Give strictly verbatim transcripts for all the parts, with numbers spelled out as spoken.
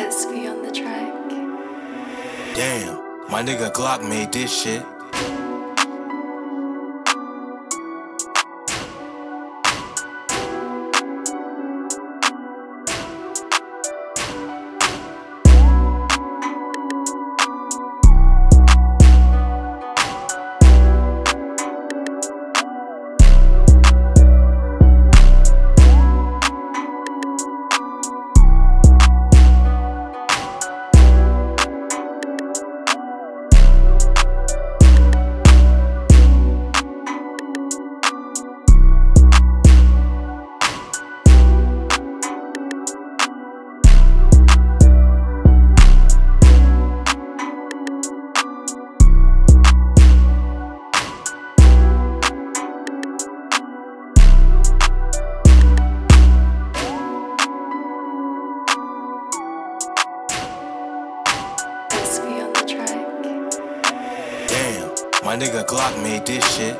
S V on the track. Damn, my nigga Glock made this shit. S V on the track. Damn, my nigga Glock made this shit.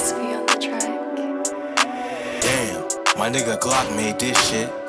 S V on the track. Damn, my nigga Glock made this shit.